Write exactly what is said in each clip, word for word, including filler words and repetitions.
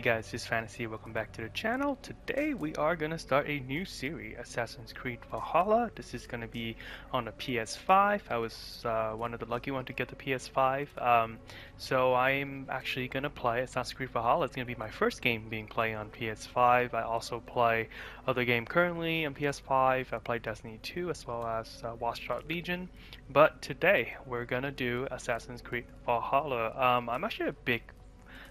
Hey guys, this is Fantasy, welcome back to the channel. Today we are going to start a new series, Assassin's Creed Valhalla. This is going to be on the P S five. I was uh, one of the lucky ones to get the P S five. Um, so I'm actually going to play Assassin's Creed Valhalla. It's going to be my first game being played on P S five. I also play other game currently on P S five. I play Destiny two as well as uh, Watch Dogs Legion. But today we're going to do Assassin's Creed Valhalla. Um, I'm actually a big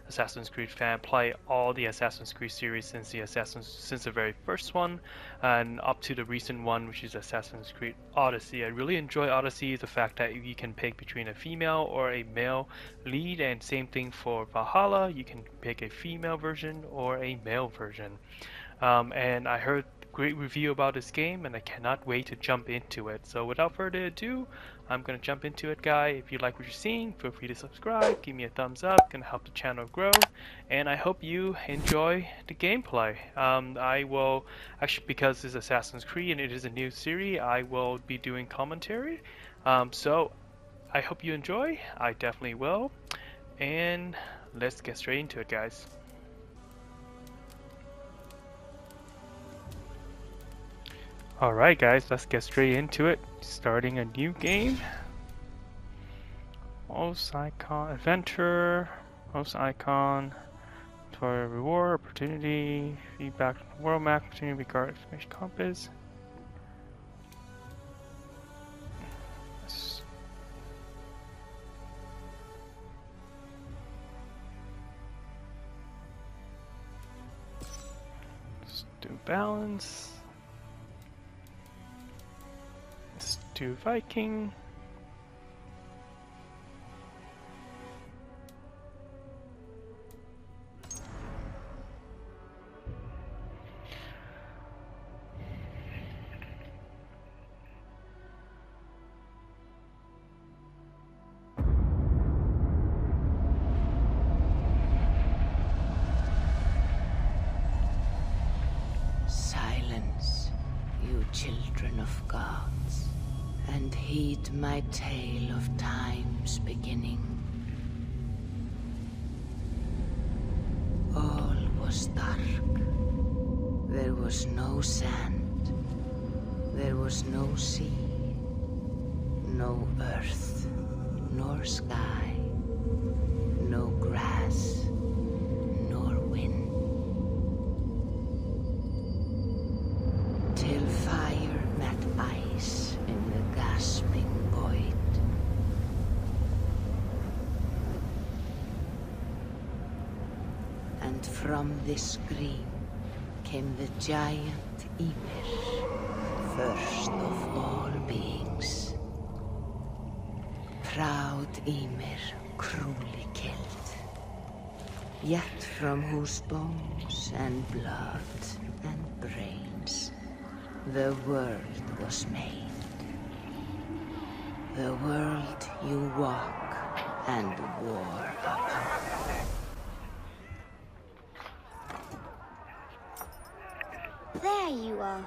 Assassin's Creed fan, play all the Assassin's Creed series since the Assassin's since the very first one and up to the recent one, which is Assassin's Creed Odyssey. I really enjoy Odyssey, the fact that you can pick between a female or a male lead, and same thing for Valhalla, you can pick a female version or a male version. Um, and I heard great review about this game and I cannot wait to jump into it. So without further ado, I'm gonna jump into it, guy. If you like what you're seeing, feel free to subscribe, give me a thumbs up, gonna help the channel grow, and I hope you enjoy the gameplay. Um, I will actually, because this is Assassin's Creed and it is a new series, I will be doing commentary. Um, so I hope you enjoy. I definitely will, and let's get straight into it, guys. Alright guys, let's get straight into it. Starting a new game. Most icon, adventure, most icon, tutorial reward, opportunity, feedback, world map, opportunity, regard, information, compass. Yes. Let's do balance. To Viking. Silence, you children of gods, and heed my tale of time's beginning. All was dark. There was no sand. There was no sea, no earth, nor sky, no grass, nor wind. Till fire met ice in the gasping void. And from this scream came the giant Ymir, first of all beings. Proud Ymir, cruelly killed, yet from whose bones and blood and brains the world was made. The world you walk and war upon. There you are.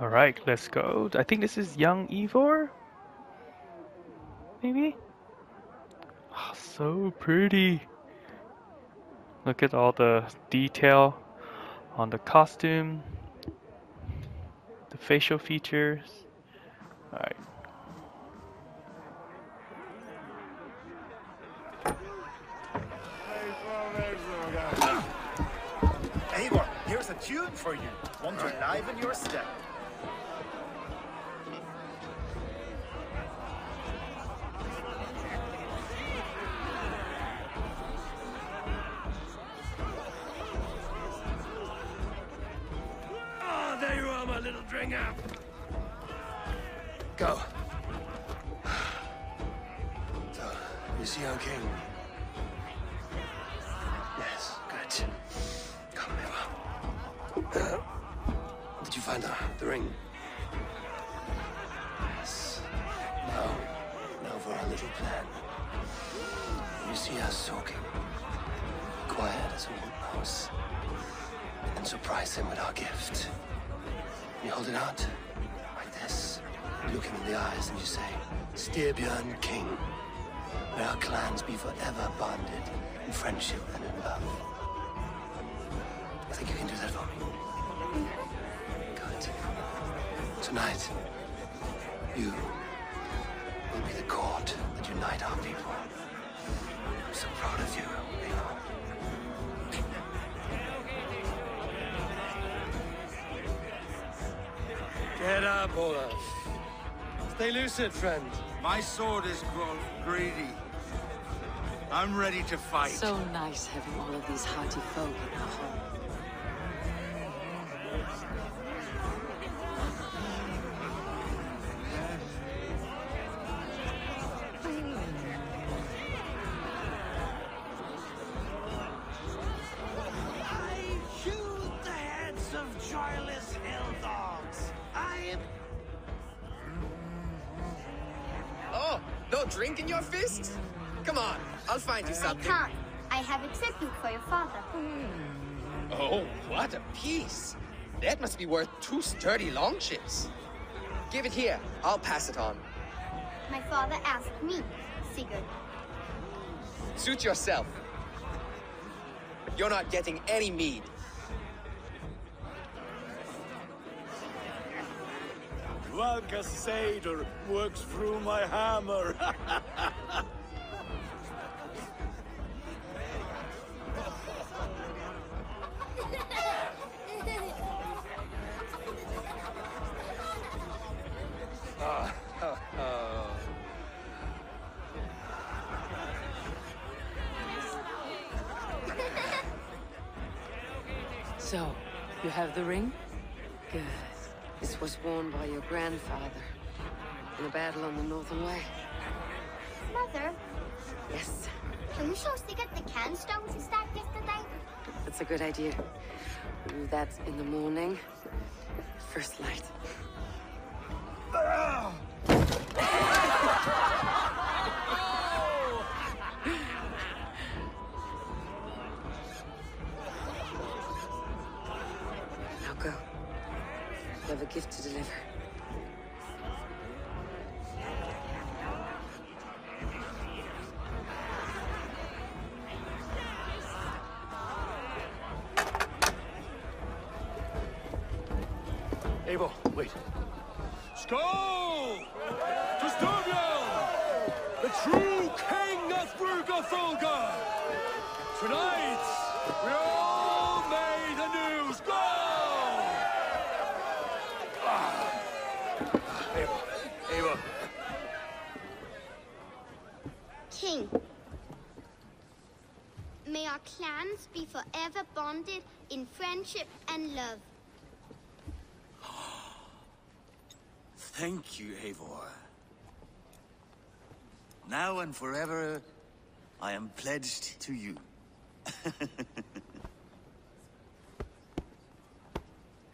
Alright, let's go. I think this is young Eivor? Maybe? Oh, so pretty. Look at all the detail on the costume, the facial features. Alright. Eivor, here's a tune for you. Want to liven your step? Go. So, you see how King? Yes, good. Come, Eivor. Uh, did you find uh, the ring? Yes. Now, now for our little plan. You see us soaking, quiet as a wooden house, and surprise him with our gift. You hold it out, like this. You look him in the eyes and you say, Styrbjorn King, may our clans be forever bonded in friendship and in love. I think you can do that for me. Good. Tonight, you will be the cord that unite our people. I'm so proud of you, Eivor. Get up, Olaf. Stay lucid, friend. My sword is grown greedy. I'm ready to fight. So nice having all of these hearty folk in our home. Drink in your fist? Come on, I'll find you something. I can't. I have a tribute for your father. Oh, what a piece. That must be worth two sturdy longships. Give it here. I'll pass it on. My father asked me, Sigurd. Suit yourself. You're not getting any mead. Valka's satyr works through my hammer. oh, oh, oh. So, you have the ring? Good. This was worn by your grandfather in a battle on the Northern Way. Mother? Yes? Can you show us to get the can stones you stacked yesterday? That's a good idea. We'll do that in the morning. First light. Now go. I have a gift to deliver. Eivor, wait. Skål! To Styrbjorn! The true king of Burke of Valka! Tonight, we are all made anew! Skål! King, may our clans be forever bonded in friendship and love. Thank you, Eivor. Now and forever, I am pledged to you.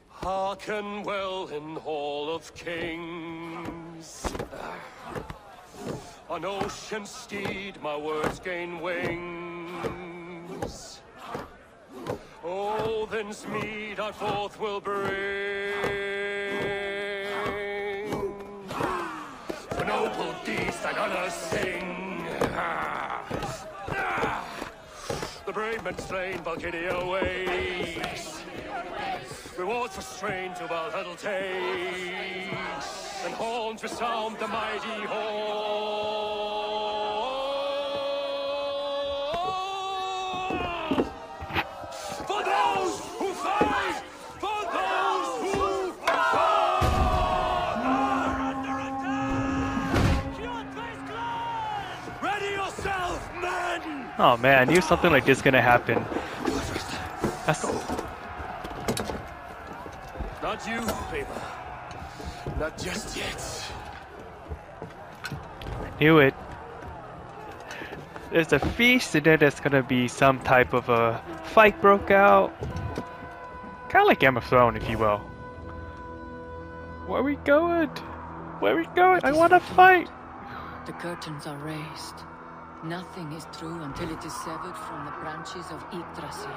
Hearken well in Hall of Kings. On ocean steed, my words gain wings. Odin's mead I forth will bring. For noble deeds that others sing. The brave men slain, Valkyria awaits. Rewards for strain to Valhalla takes. And horns resound the mighty horn. For those who fight, for those who fall, are under attack. Kjotve's clan, ready yourself, men. Oh man, I knew something like this gonna happen. That's cool. Not you, Eivor. Not just yet. I knew it. There's a feast and then there's gonna be some type of a fight broke out. Kinda like Game of Thrones, if you will. Where are we going? Where are we going? I want to fight! The curtains are raised. Nothing is true until it is severed from the branches of Yggdrasil.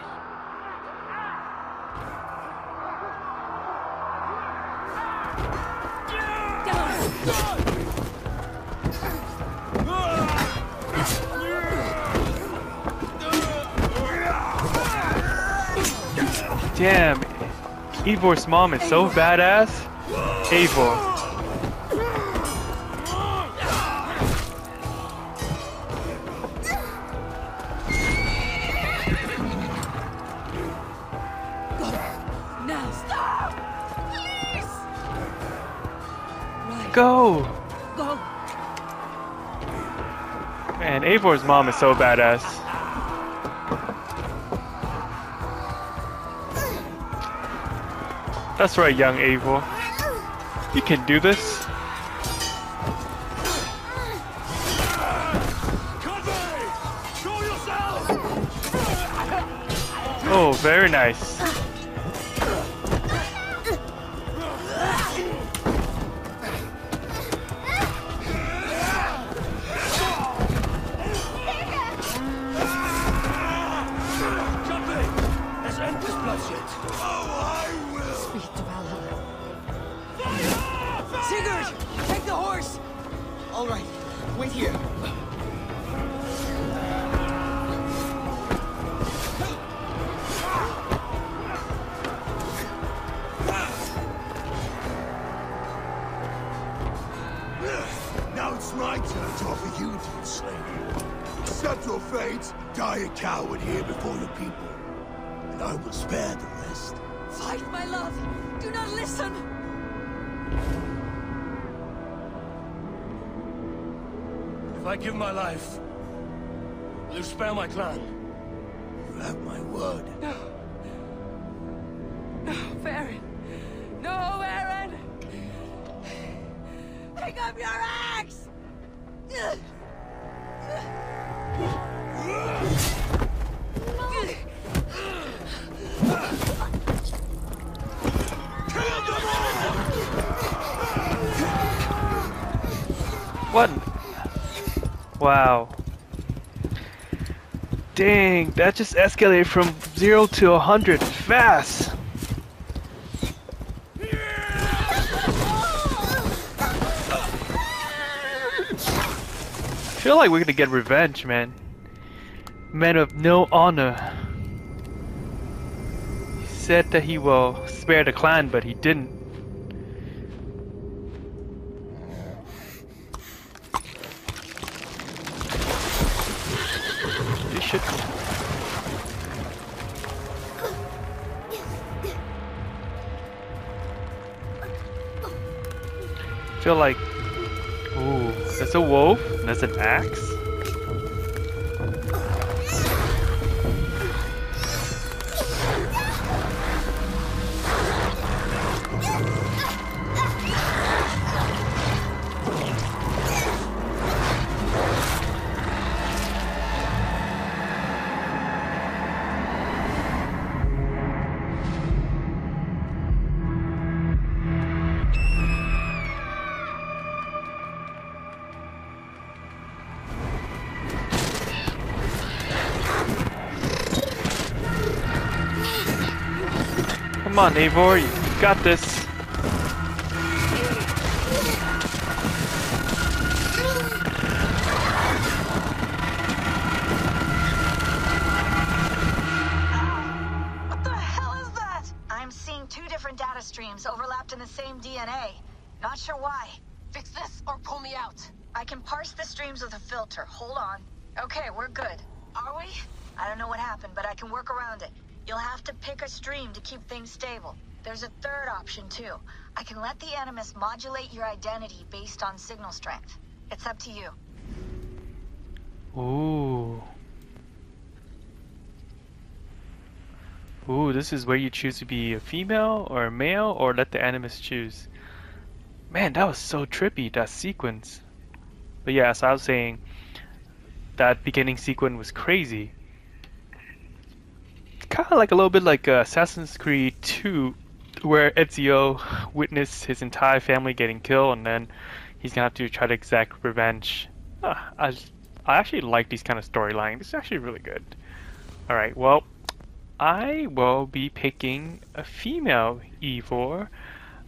Damn, Eivor's mom is so badass. Eivor. Go! Go! Man, Eivor's mom is so badass. That's right, young Eivor. You can do this. Oh, very nice. Wow. Dang, that just escalated from zero to a hundred fast. I feel like we're gonna get revenge, man. Man of no honor. He said that he will spare the clan, but he didn't. I feel like, ooh, that's a wolf, that's an axe. Come on, Eivor, you got this. What the hell is that? I'm seeing two different data streams overlapped in the same D N A. Not sure why. Fix this or pull me out. I can parse the streams with a filter. Hold on. Okay, we're good. Are we? I don't know what happened, but I can work around it. You'll have to pick a stream to keep things stable. There's a third option, too. I can let the Animus modulate your identity based on signal strength. It's up to you. Ooh. Ooh, this is where you choose to be a female or a male, or let the Animus choose. Man, that was so trippy, that sequence. But yeah, as I was saying, that beginning sequence was crazy. Kind of like a little bit like uh, Assassin's Creed two, where Ezio witnessed his entire family getting killed, and then he's gonna have to try to exact revenge. Uh, I, I actually like these kind of storylines. It's actually really good. Alright, well, I will be picking a female Eivor,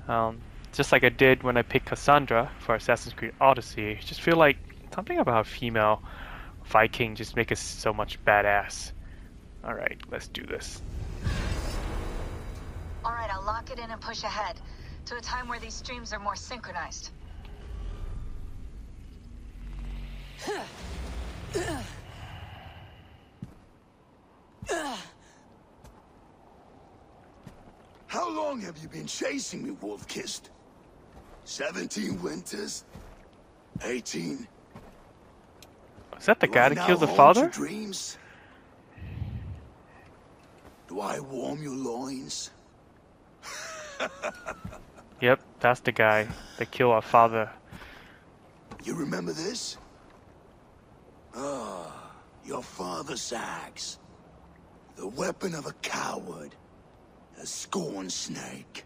um, just like I did when I picked Cassandra for Assassin's Creed Odyssey. I just feel like something about a female Viking just makes us so much badass. Alright, let's do this. Alright, I'll lock it in and push ahead, to a time where these streams are more synchronized. How long have you been chasing me, Wolf-Kissed? Seventeen winters? Eighteen? Is that the guy that killed the father? Dreams? Do I warm your loins? Yep, that's the guy that killed our father. You remember this? Ah, your father's axe. The weapon of a coward. A scorn snake.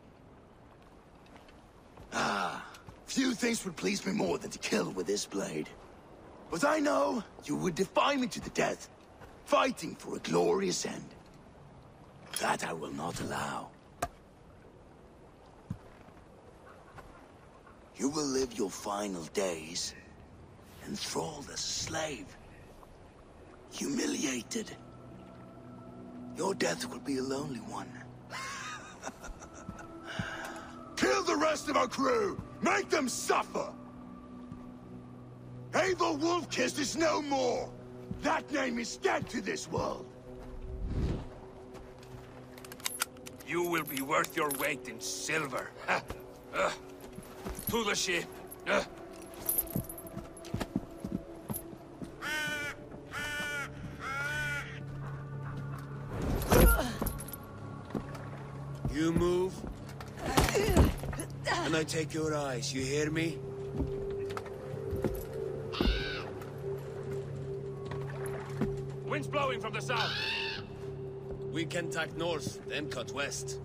Ah, few things would please me more than to kill with this blade. But I know you would defy me to the death, fighting for a glorious end. That I will not allow. You will live your final days enthralled as a slave, humiliated. Your death will be a lonely one. Kill the rest of our crew! Make them suffer! Eivor Wolfkiss is no more! That name is dead to this world! You will be worth your weight in silver. Ha. Uh. To the ship! Uh. You move, and I take your eyes, you hear me? Wind's blowing from the south. We can tack north, then cut west.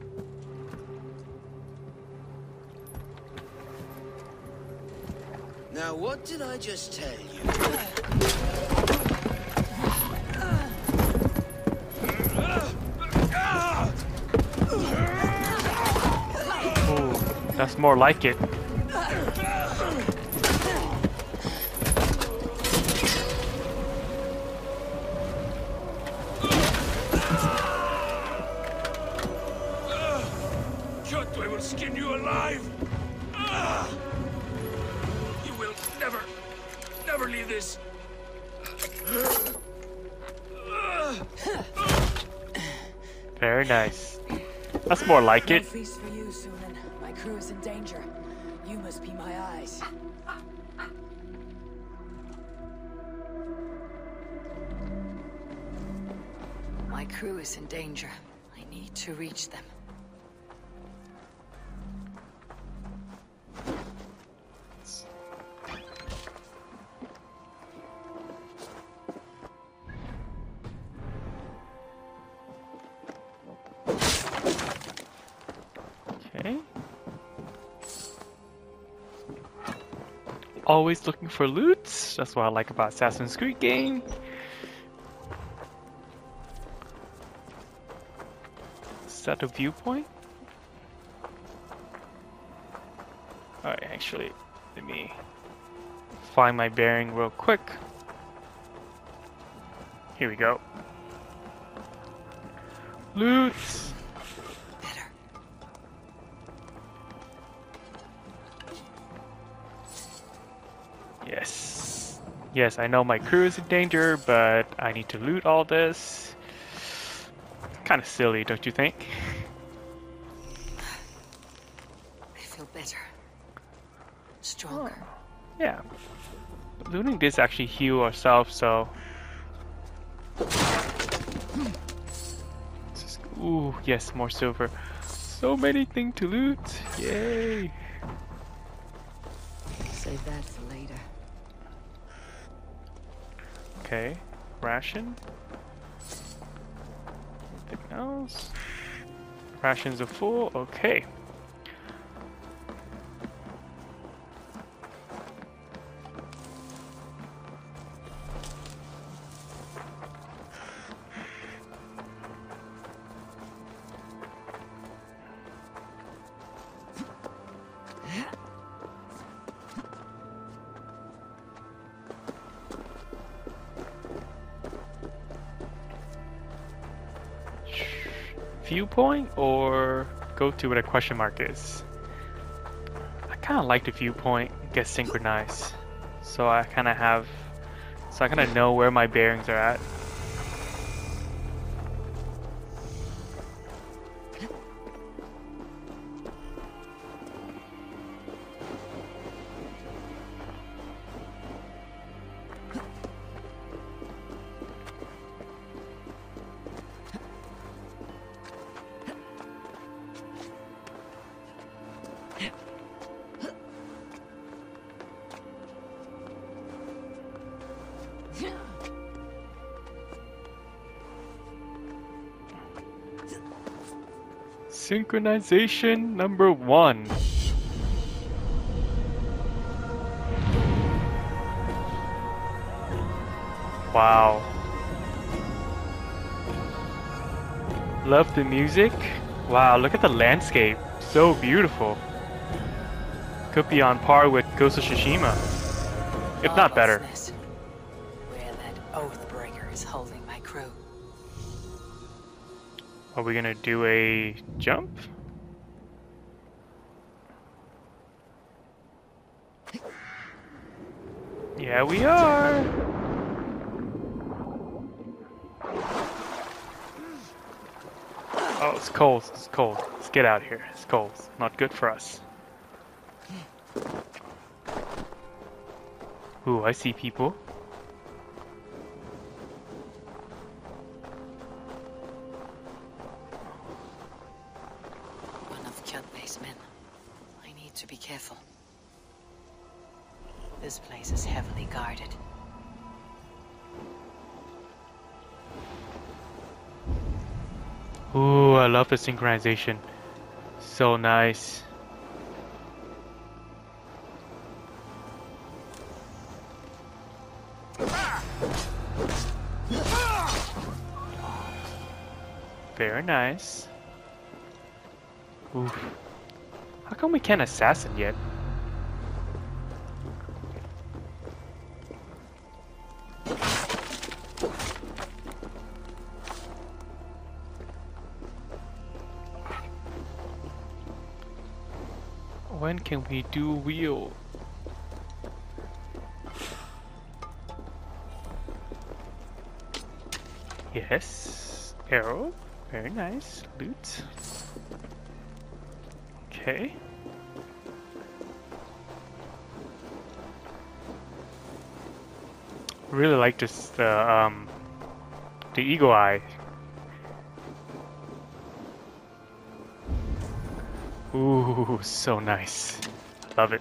Now what did I just tell you? That's more like it. Kjotve will skin you alive. You will never, never leave this. Very nice. That's more like it. Crew is in danger. You must be my eyes. My crew is in danger. I need to reach them. Always looking for loot. That's what I like about Assassin's Creed game. Is that a viewpoint? Alright, actually, let me find my bearing real quick. Here we go. Loot! Yes, I know my crew is in danger, but I need to loot all this. Kind of silly, don't you think? I feel better. Stronger. Oh, yeah. Looting this actually heal ourselves, so... Just, ooh, yes, more silver. So many things to loot. Yay! Save that for later. Okay, ration. Anything else? Rations of four, okay. Viewpoint or go to where the question mark is. I kind of like the viewpoint, get synchronized, so I kind of have, so I kind of know where my bearings are at. Synchronization number one. Wow. Love the music. Wow, look at the landscape. So beautiful. Could be on par with Ghost of Tsushima, if not better. Where that Oathbreaker is holding my crew. Are we gonna do a jump? Yeah, we are! Oh, it's cold, it's cold. Let's get out of here. It's cold. It's not good for us. Ooh, I see people. This place is heavily guarded. Ooh, I love the synchronization. So nice. Very nice. Ooh. How come we can't assassin yet? When can we do wheel? Yes, arrow, very nice, loot. Okay. Really like this, the uh, um, the eagle eye. Ooh, so nice. Love it.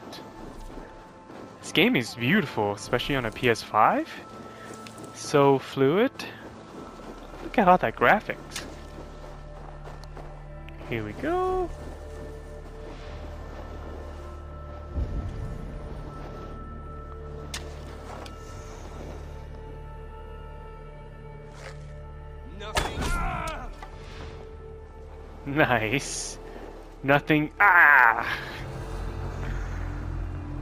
This game is beautiful, especially on a P S five. So fluid. Look at all that graphics. Here we go. Nothing. Ah! Nice. Nothing. Ah!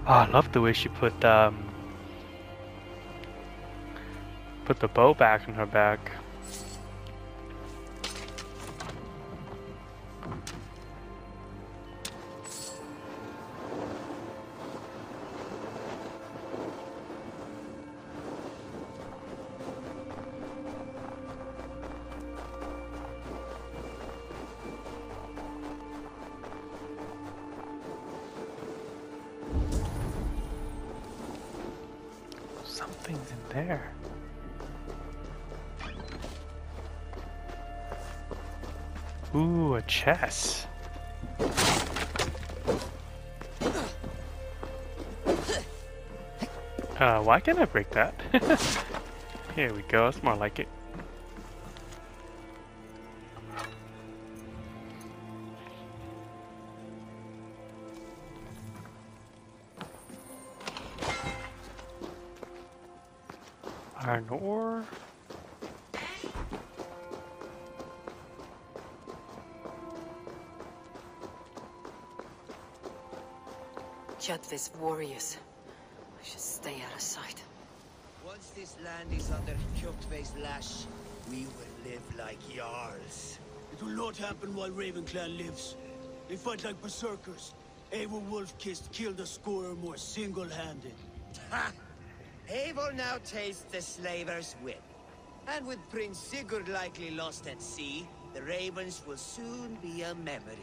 Oh, I love the way she put um put the bow back in her back. Something's in there. Ooh, a chest. Uh, why can't I break that? Here we go, that's more like it. iron ore. Kjotve's warriors. I should stay out of sight. Once this land is under Kjotve's lash, we will live like Jarls. It will not happen while Raven Clan lives. They fight like berserkers. Eivor Wolfkist killed a score or more single-handed. Ha! Eivor now tastes the slaver's whip. And with Prince Sigurd likely lost at sea, the Ravens will soon be a memory.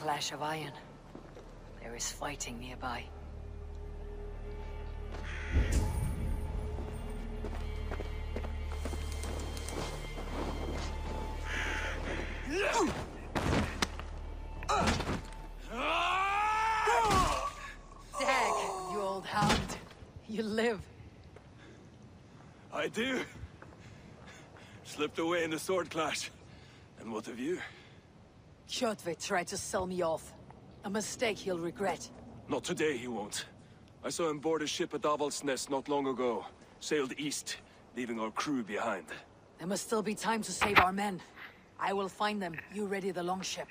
Clash of iron. There is fighting nearby. Dag, you old hound. You live. I do. Slipped away in the sword clash. And what of you? Kjotve tried to sell me off. A mistake he'll regret. Not today he won't. I saw him board a ship at Daval's Nest not long ago. Sailed east, leaving our crew behind. There must still be time to save our men. I will find them. You ready the longship.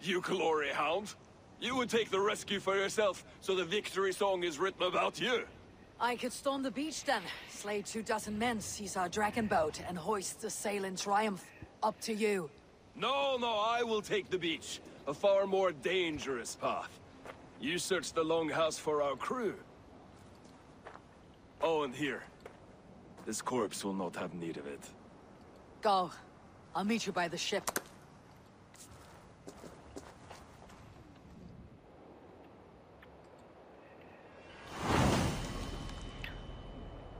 You glory hound! You would take the rescue for yourself, so the victory song is written about you! I could storm the beach then, slay two dozen men, seize our dragon boat, and hoist the sail in triumph. Up to you. No, no, I will take the beach. A far more dangerous path. You search the longhouse for our crew. Oh, and here. This corpse will not have need of it. Go. I'll meet you by the ship.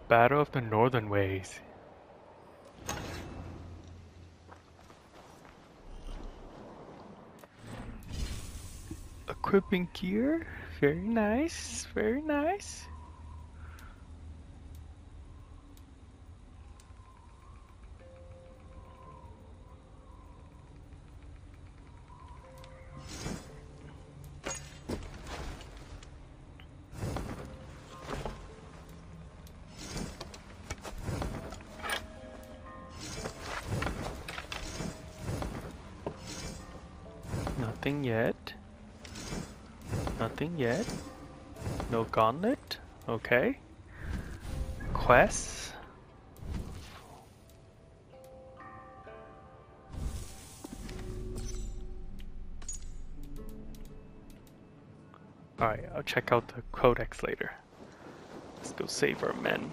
Battle of the Northern Ways. Equipping gear, very nice, very nice. Nothing yet. Nothing yet. No gauntlet. Okay. Quests. Alright, I'll check out the codex later. Let's go save our men.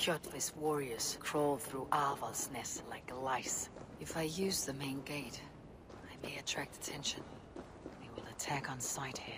Kjotve's warriors crawl through Daval's Nest like lice. If I use the main gate, I may attract attention. They will attack on sight here.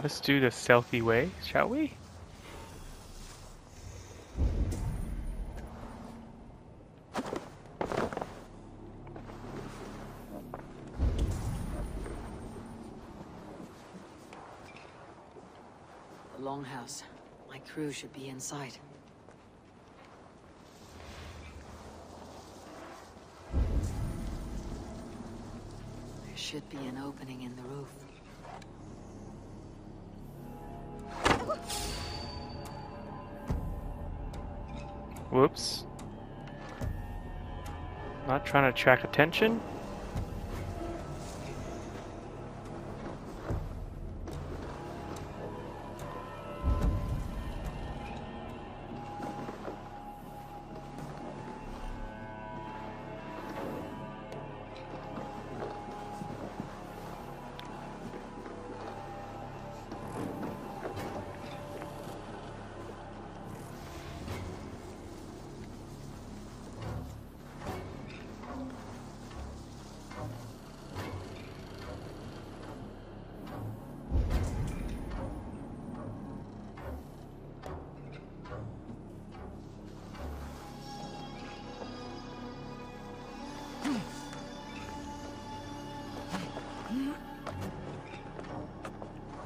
Let's do the selfie way, shall we? The longhouse. My crew should be inside. There should be an opening in the roof. Whoops. Not trying to attract attention.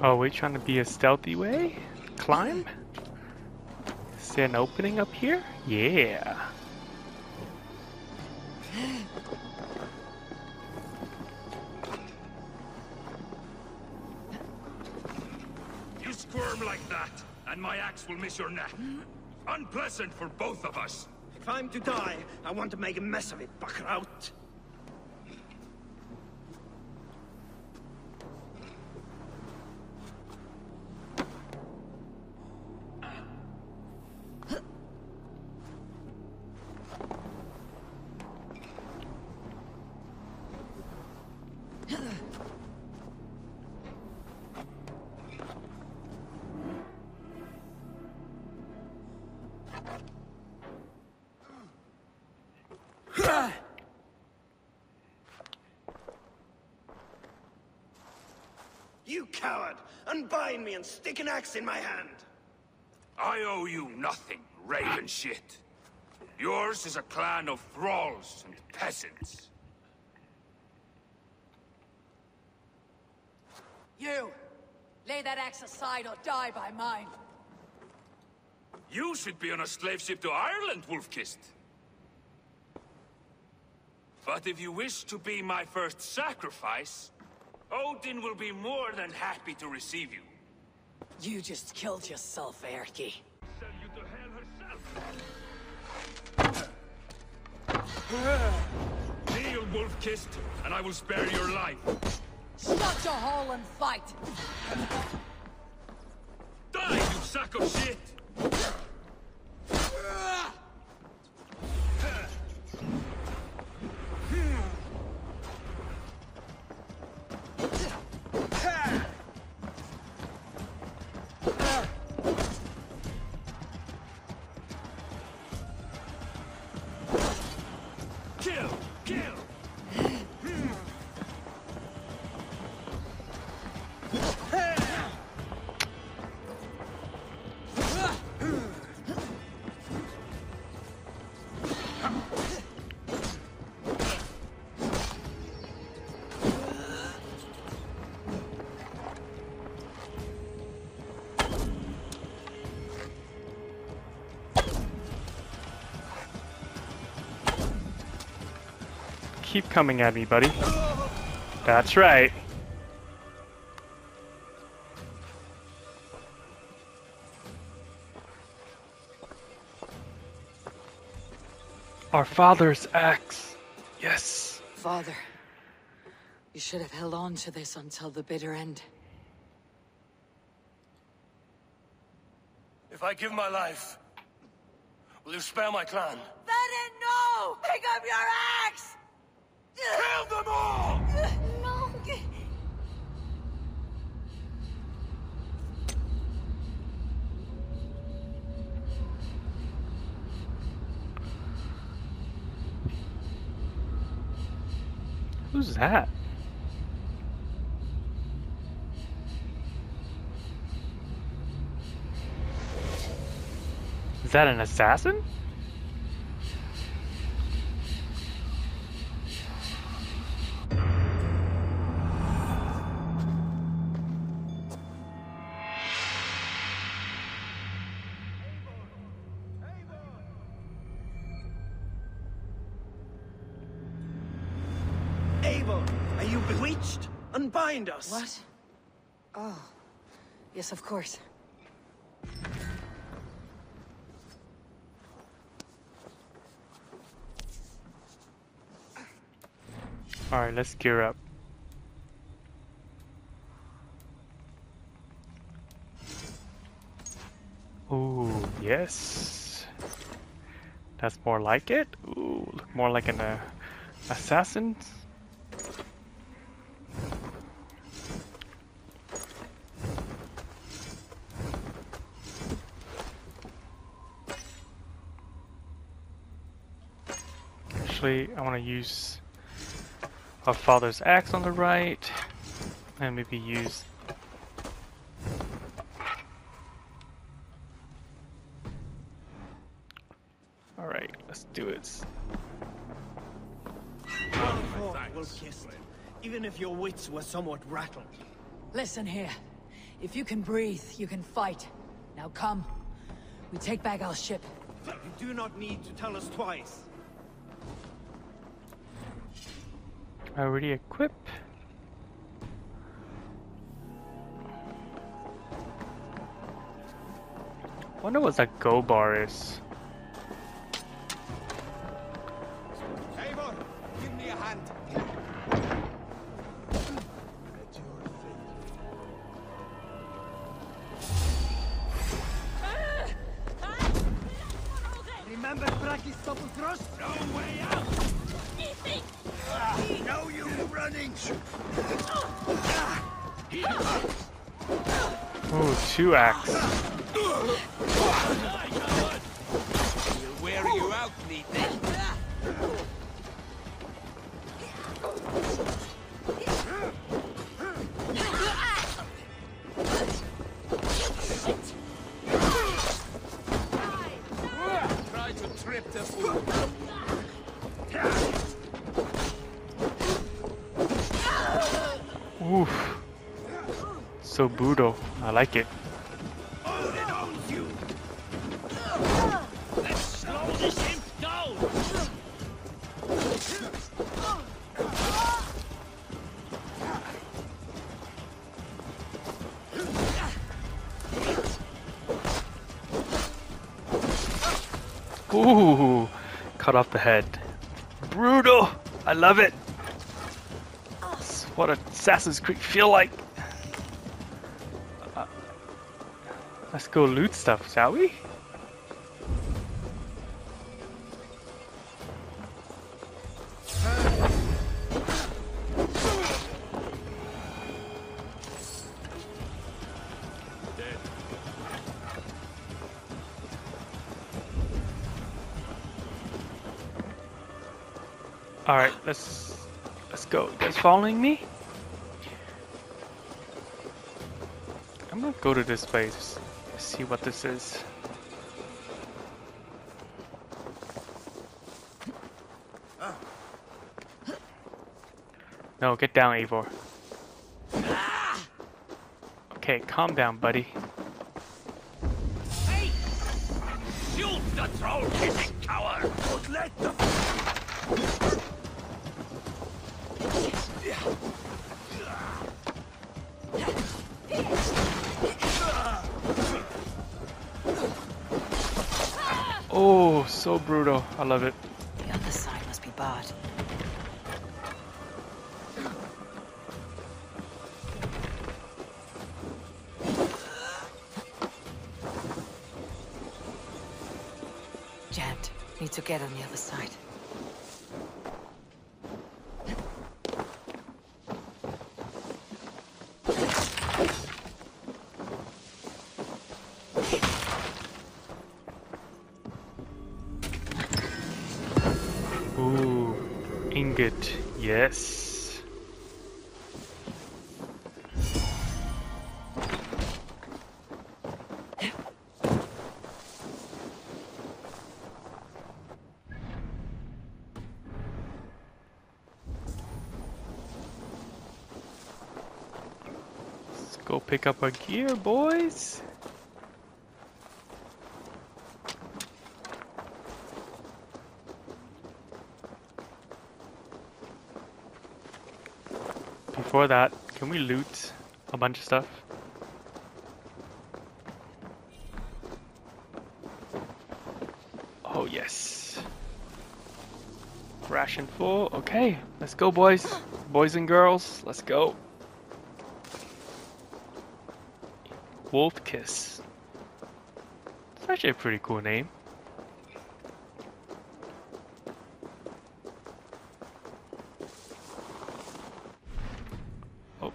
Oh, we're trying to be a stealthy way? Climb? Is there an opening up here? Yeah. You squirm like that, and my axe will miss your neck. Unpleasant for both of us. If I'm to die, I want to make a mess of it, bucker out. Unbind me and stick an axe in my hand. I owe you nothing, raven shit. Yours is a clan of thralls and peasants. You! Lay that axe aside or die by mine. You should be on a slave ship to Ireland, Wolfkist. But if you wish to be my first sacrifice, Odin will be more than happy to receive you. You just killed yourself, Erki. Sell you to hell herself! Kneel, Wolfkist, and I will spare your life. Shut your hole and fight! Die, you sack of shit! Keep coming at me, buddy. That's right. Our father's axe. Yes. Father, you should have held on to this until the bitter end. If I give my life, will you spare my clan? Then no! Pick up your axe! Kill them all! No! Who's that? Is that an assassin? Unbind us! What? Oh. Yes, of course. Alright, let's gear up. Ooh, yes. That's more like it. Ooh, look more like an uh, assassin. I want to use our father's axe on the right, and maybe use all right let's do it. Well kissed, even if your wits were somewhat rattled. Listen here, if you can breathe you can fight. Now come, we take back our ship. You do not need to tell us twice. Already equip. Wonder what that go bar is. Eivor, give me a hand. Remember Braki's double thrust? No way out! Now you running! Oh, two axes. We'll wear you out, neatly. Try to trip the fool. Oof. So brutal. I like it. Let's slow this imp down. Ooh, cut off the head. Brutal. I love it. What Assassin's Creed feel like? Uh, let's go loot stuff, shall we? All right, let's. Let's go. You guys following me? I'm gonna go to this place. See what this is. No, get down, Eivor. Okay, calm down, buddy. Hey! Shoot the troll-kissing coward! Don't let the... Oh, so brutal. I love it. The other side must be barred. Jammed. Need to get on the other side. Yes. Let's go pick up our gear, boys. Before that, can we loot a bunch of stuff? Oh yes. Ration full. Okay, let's go boys. Boys and girls, let's go. Wolf Kiss. It's actually a pretty cool name.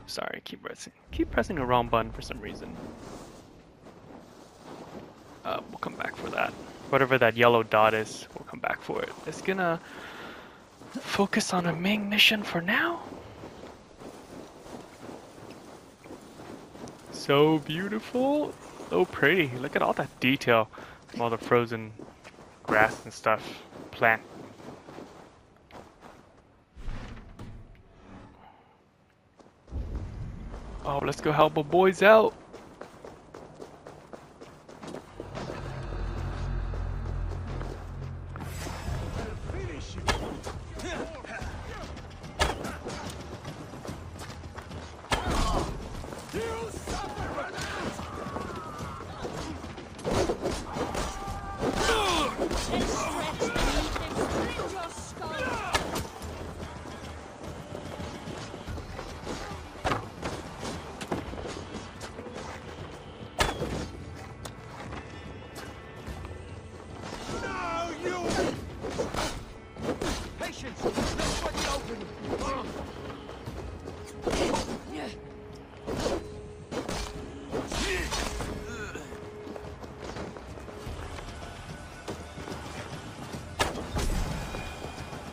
Sorry, keep pressing. Keep pressing the wrong button for some reason. Uh, we'll come back for that. Whatever that yellow dot is, we'll come back for it. It's gonna focus on a main mission for now. So beautiful, so pretty. Look at all that detail from all the frozen grass and stuff. Plant. Oh, let's go help our boys out.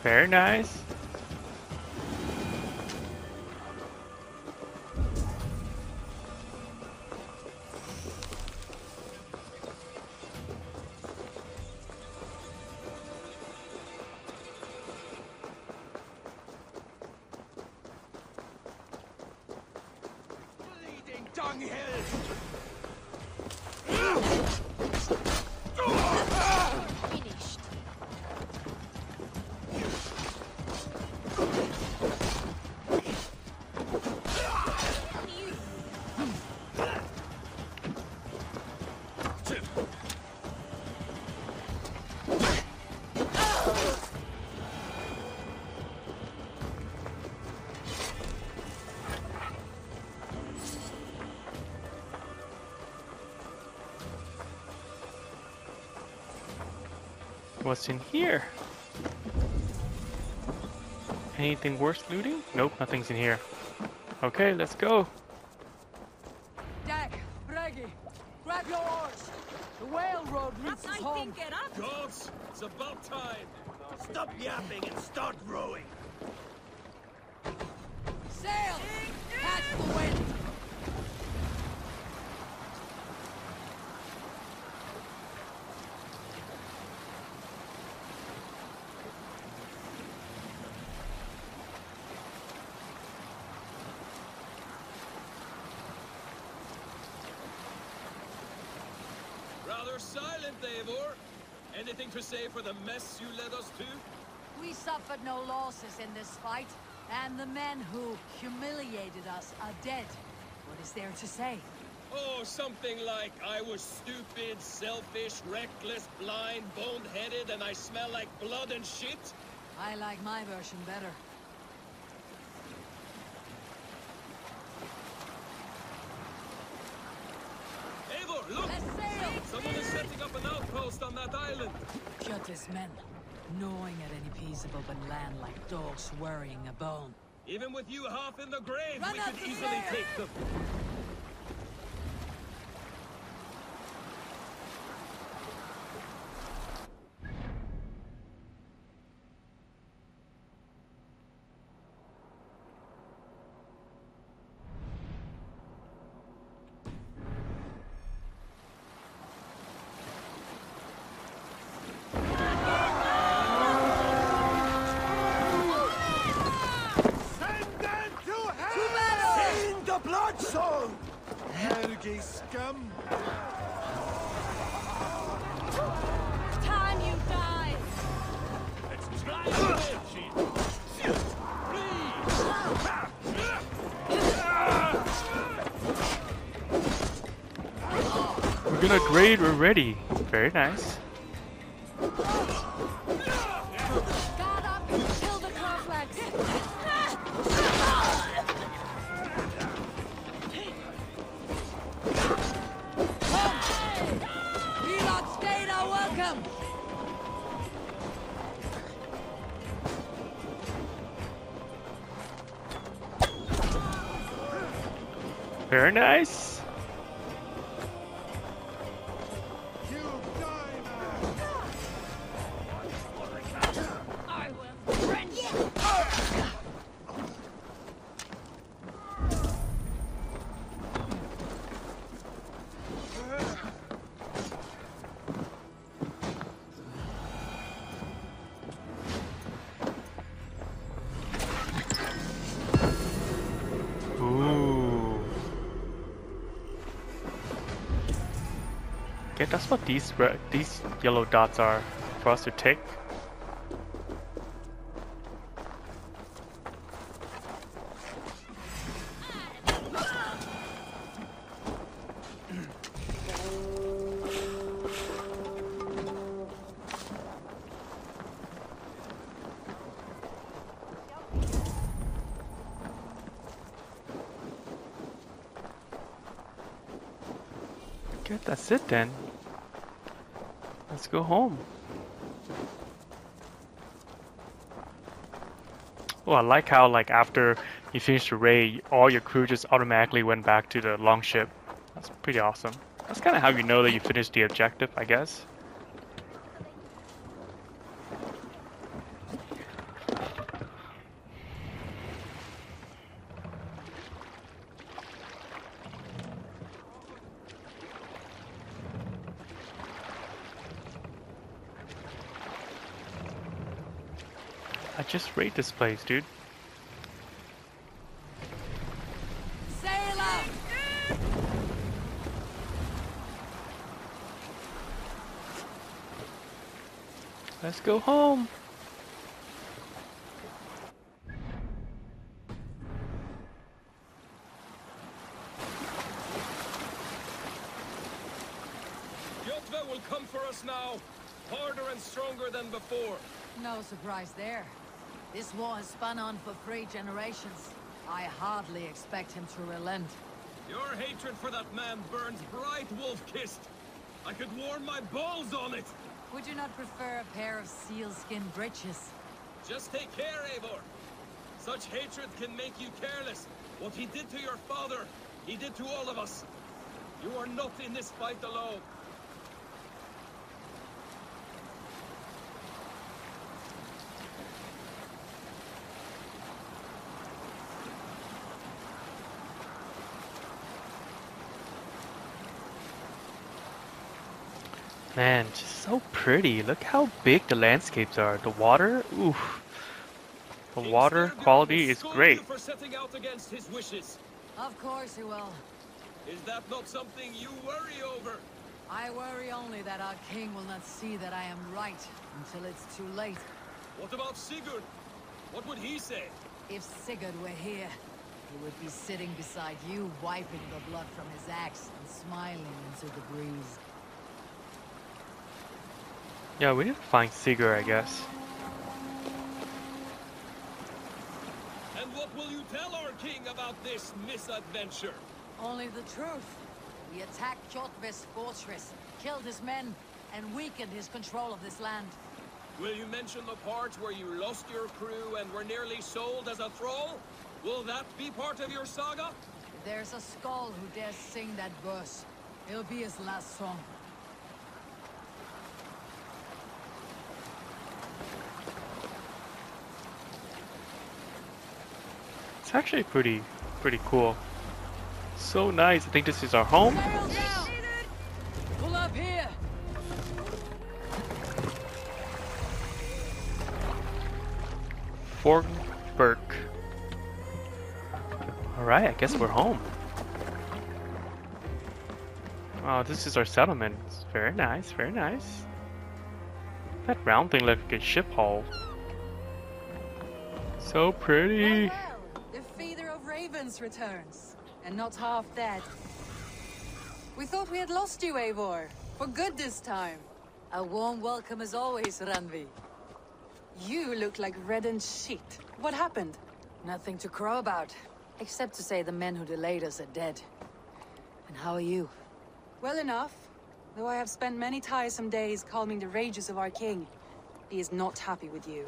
Very nice. What's in here? Anything worth looting? Nope, nothing's in here. Okay, let's go. Deck, Reggie, grab your oars. The whale road leads us home. Gods, it's about time. Stop yapping and start rowing. Sail! Catch the wind! Silent, Eivor. Anything to say for the mess you led us to? We suffered no losses in this fight, And the men who humiliated us are dead. What is there to say? Oh, something like, I was stupid, selfish, reckless, blind, bone-headed, and I smell like blood and shit? I like my version better. Eivor, look! Someone is setting up an outpost on that island! Kjotve's men, gnawing at any piece of open land like dogs worrying a bone. Even with you half in the grave, Run we could easily there. take them! We're gonna grade already. Very nice. Very nice. Okay, that's what these red, these yellow dots are for us to take. Okay, that's it then. Let's go home. Oh, I like how like after you finished the raid, all your crew just automatically went back to the longship. That's pretty awesome. That's kind of how you know that you finished the objective, I guess. Just raid this place, dude. Sail up! Let's go home. Kjotve will come for us now, harder and stronger than before. No surprise there. This war has spun on for three generations. I hardly expect him to relent. Your hatred for that man burns bright, wolf-kissed. I could warm my balls on it. Would you not prefer a pair of sealskin breeches? Just take care, Eivor. Such hatred can make you careless. What he did to your father, he did to all of us. You are not in this fight alone. Man, just so pretty. Look how big the landscapes are. The water, oof. The water quality is great. For setting out against his wishes. Of course he will. Is that not something you worry over? I worry only that our king will not see that I am right until it's too late. What about Sigurd? What would he say? If Sigurd were here, he would be sitting beside you, wiping the blood from his axe and smiling into the breeze. Yeah, we need to find Sigurd, I guess. And what will you tell our king about this misadventure? Only the truth. We attacked Kjotve's fortress, killed his men, and weakened his control of this land. Will you mention the part where you lost your crew and were nearly sold as a thrall? Will that be part of your saga? There's a skull who dares sing that verse. It'll be his last song. It's actually pretty, pretty cool. So nice. I think this is our home. Pull up here. Fort Burke. Alright, I guess we're home. Oh, this is our settlement. It's very nice, very nice. That round thing looked like a ship hull. So pretty. Well, well, the feeder of ravens returns, and not half dead. We thought we had lost you, Eivor, for good this time. A warm welcome as always, Randvi. You look like reddened sheet. What happened? Nothing to crow about, except to say the men who delayed us are dead. And how are you? Well enough, though I have spent many tiresome days calming the rages of our king. He is not happy with you.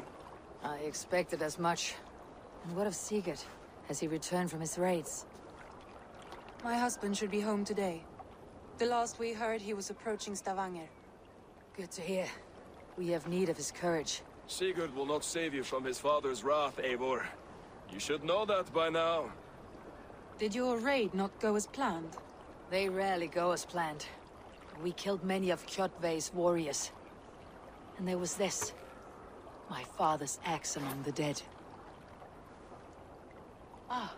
I expected as much. And what of Sigurd? Has he returned from his raids? My husband should be home today. The last we heard, he was approaching Stavanger. Good to hear. We have need of his courage. Sigurd will not save you from his father's wrath, Eivor. You should know that by now. Did your raid not go as planned? They rarely go as planned. We killed many of Kjotve's warriors. And there was this. My father's axe among the dead. Ah.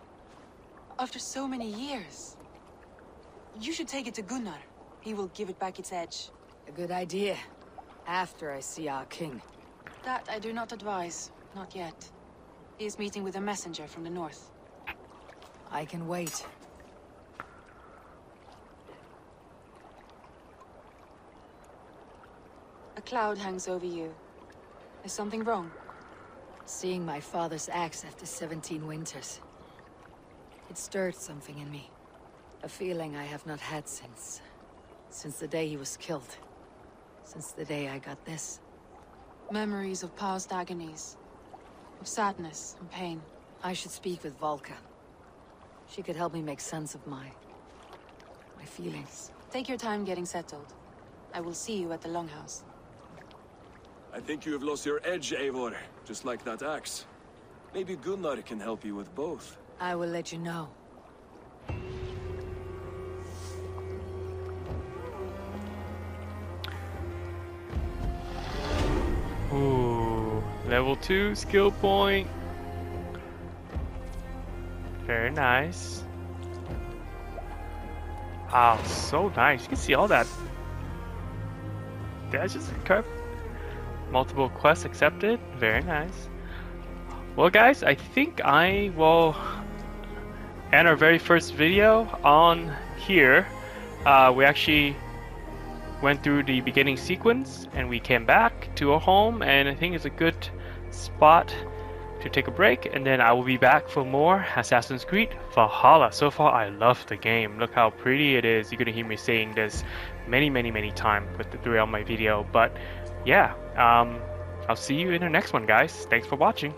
After so many years. You should take it to Gunnar. He will give it back its edge. A good idea. After I see our king. That I do not advise. Not yet. He is meeting with a messenger from the north. I can wait. A cloud hangs over you. Is something wrong? Seeing my father's axe after seventeen winters. It stirred something in me. A feeling I have not had since. Since the day he was killed. Since the day I got this. Memories of past agonies, of sadness and pain. I should speak with Valka. She could help me make sense of my... my feelings. Take your time getting settled. I will see you at the Longhouse. I think you have lost your edge, Eivor, just like that axe. Maybe Gunnar can help you with both. I will let you know. Ooh, level two skill point. Very nice. Oh, so nice. You can see all that. That's just a curve. Multiple quests accepted. Very nice. Well, guys, I think I will end our very first video on here. Uh, we actually went through the beginning sequence and we came back to our home, and I think it's a good spot to take a break, and then I will be back for more Assassin's Creed Valhalla. So far I love the game. Look how pretty it is. You're gonna hear me saying this many many many times with the three on my video, but yeah, um, I'll see you in the next one, guys. Thanks for watching.